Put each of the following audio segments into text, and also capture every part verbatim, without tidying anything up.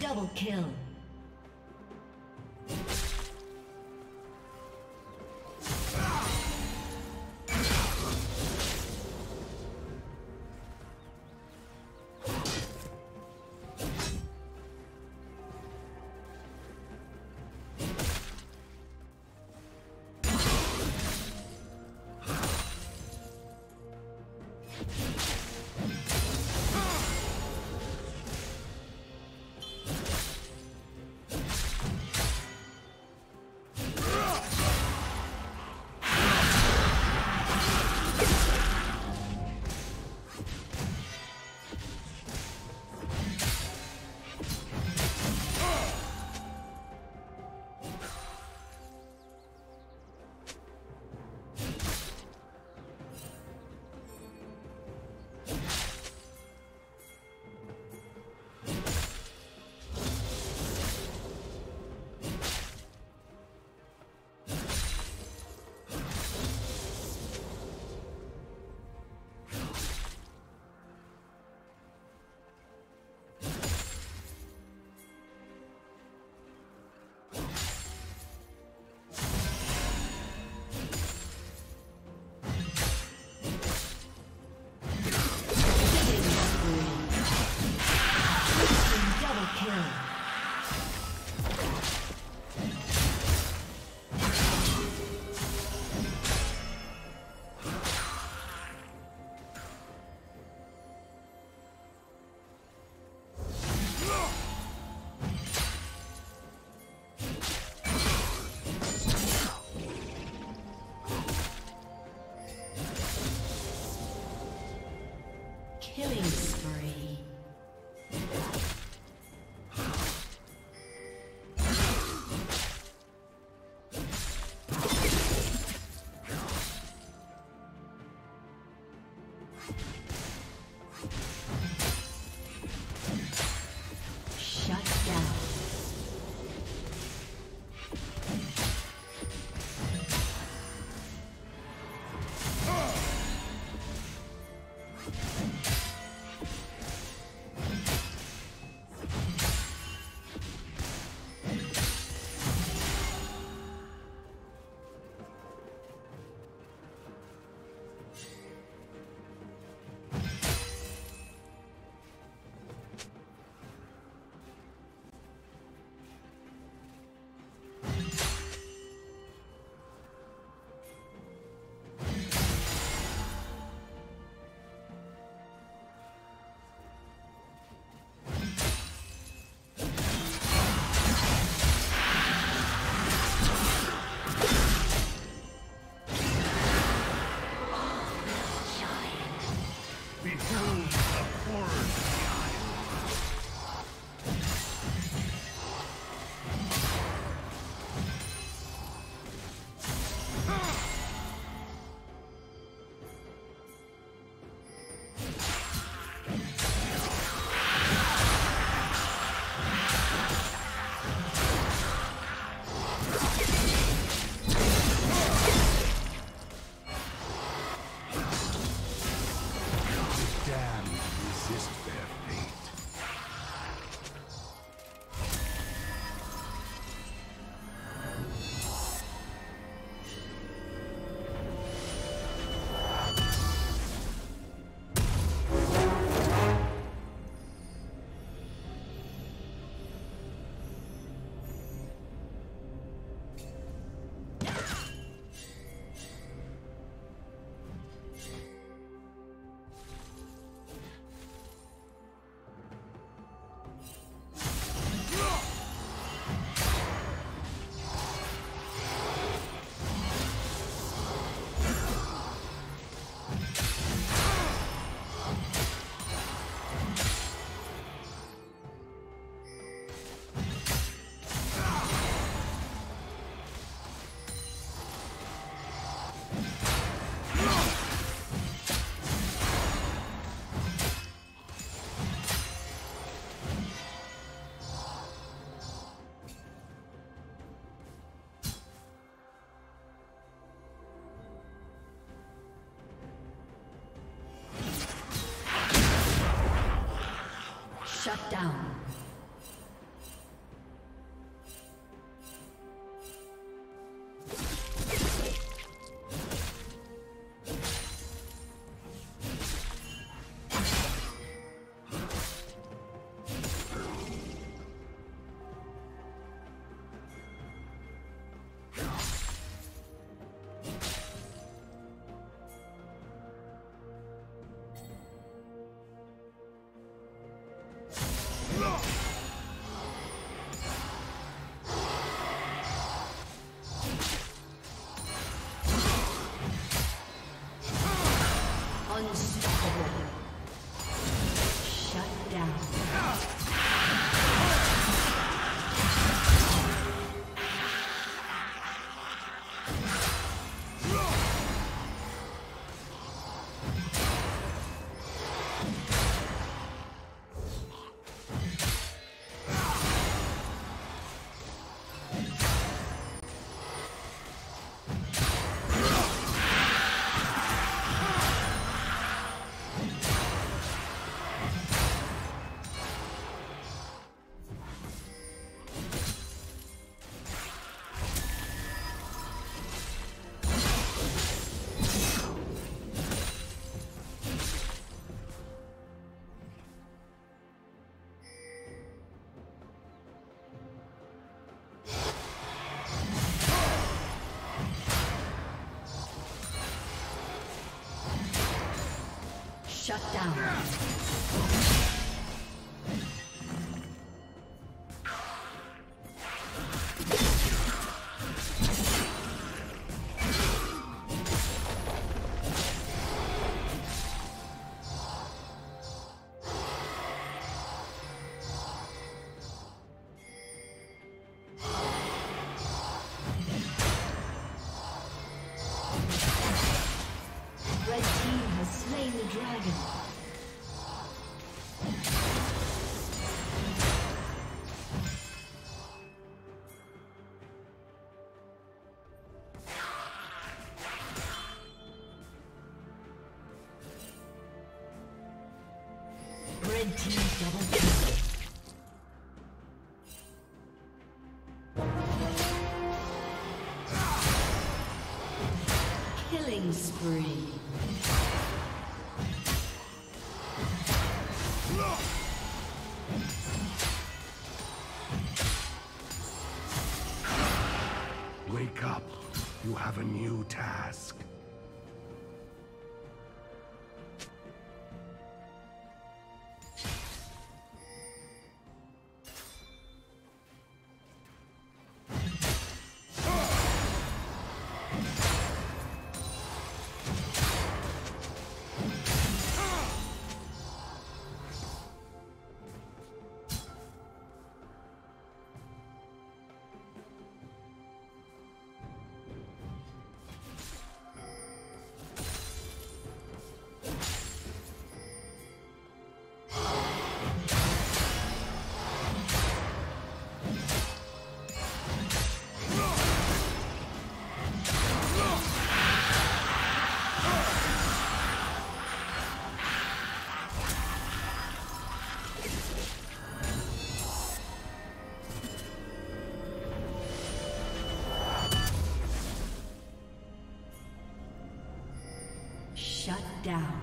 Double kill. Shut down. Red team double kill. Killing spree. Wake up. You have a new task. Shut down.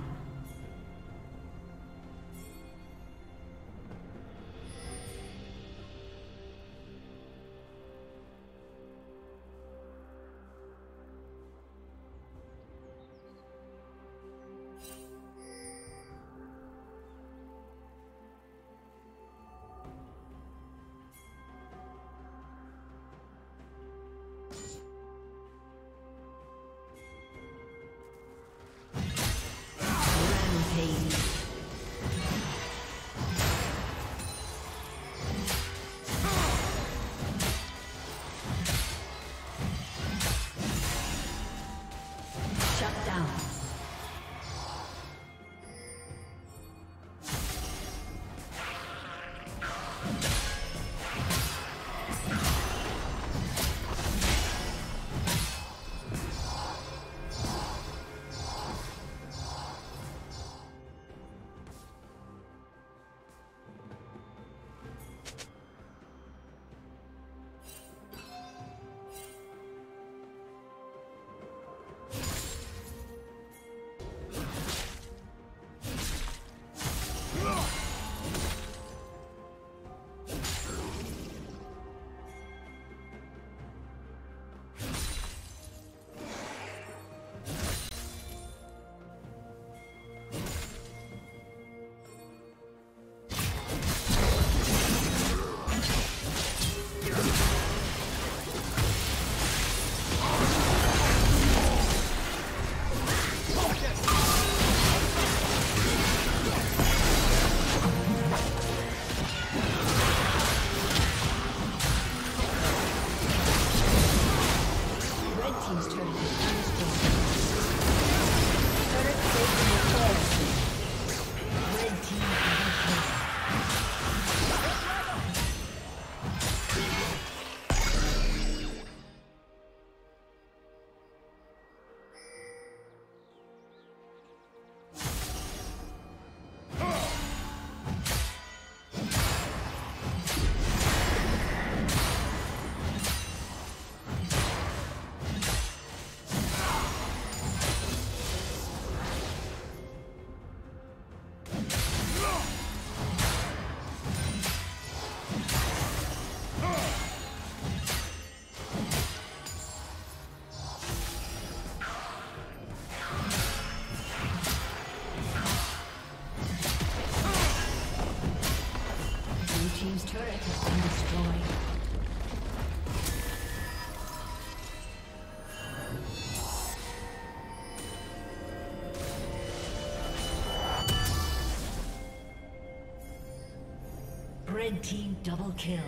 Red team double kill.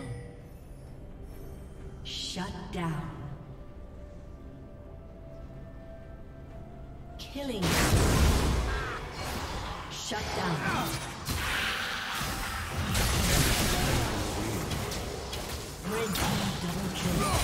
Shut down. Killing. Shut down. Red team double kill.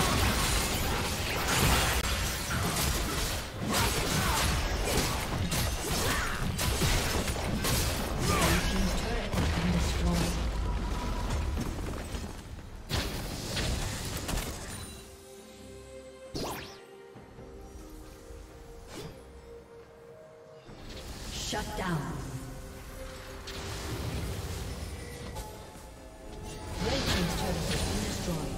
Shut down. Red team's turret has been destroyed.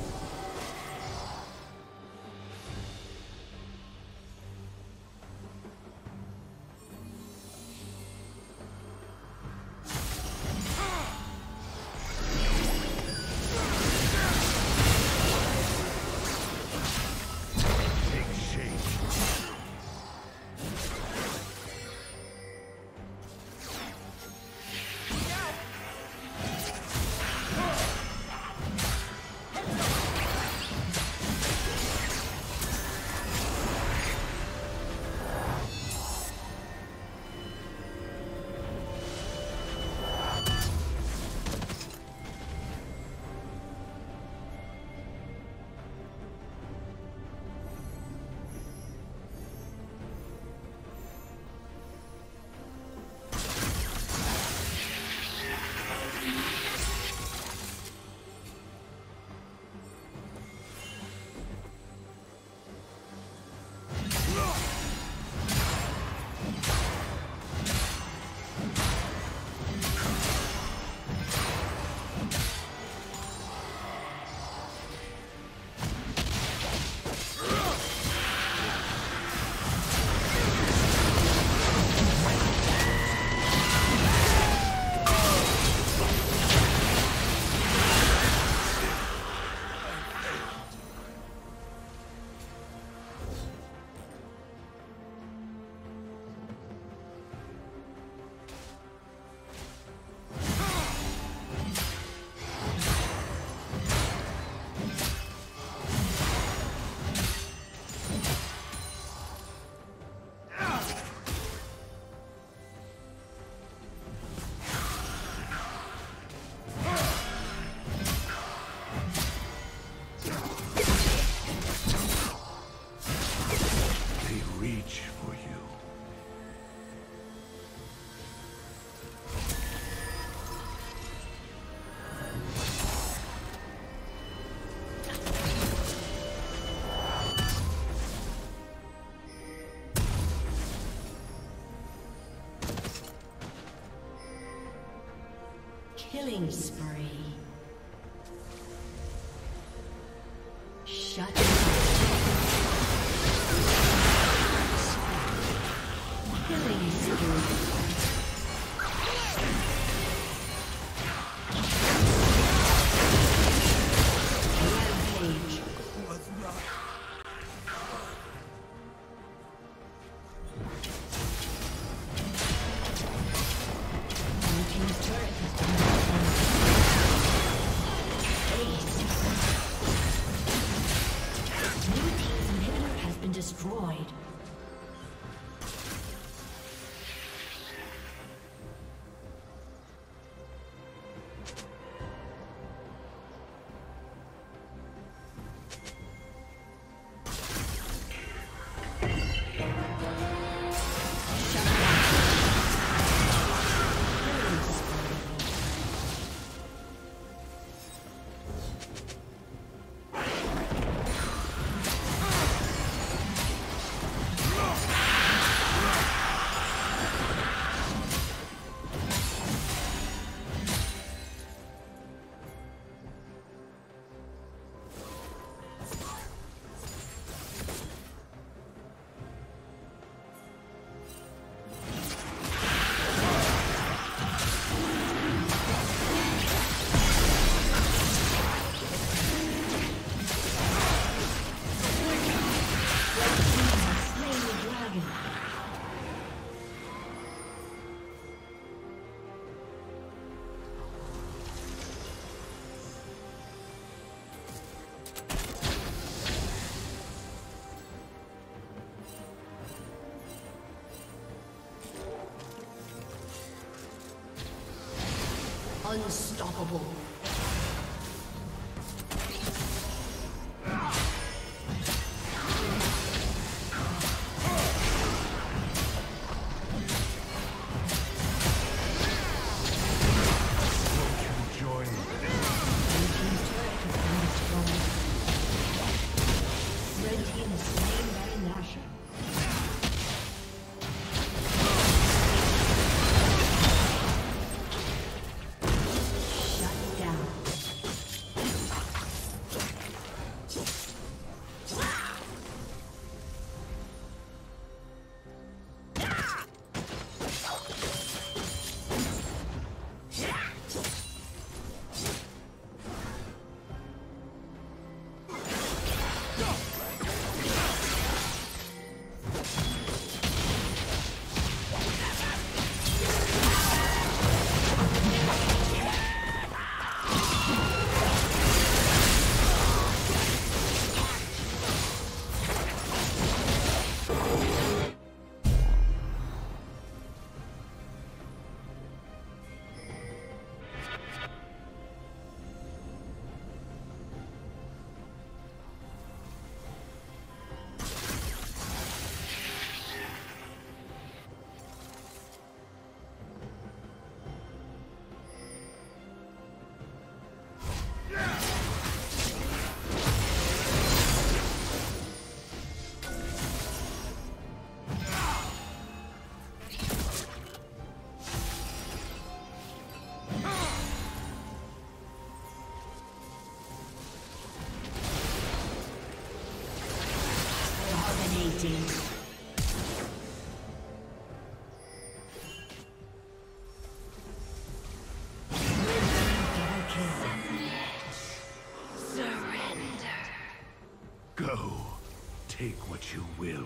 Killing spree. Shut down. Killing spree. Rampage. Unstoppable. Take what you will.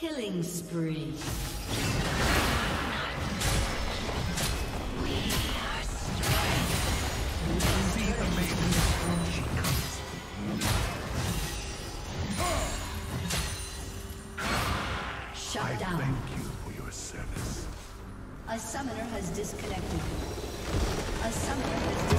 Killing spree. Shut down. Thank you for your service. A summoner has disconnected. A summoner has disconnected.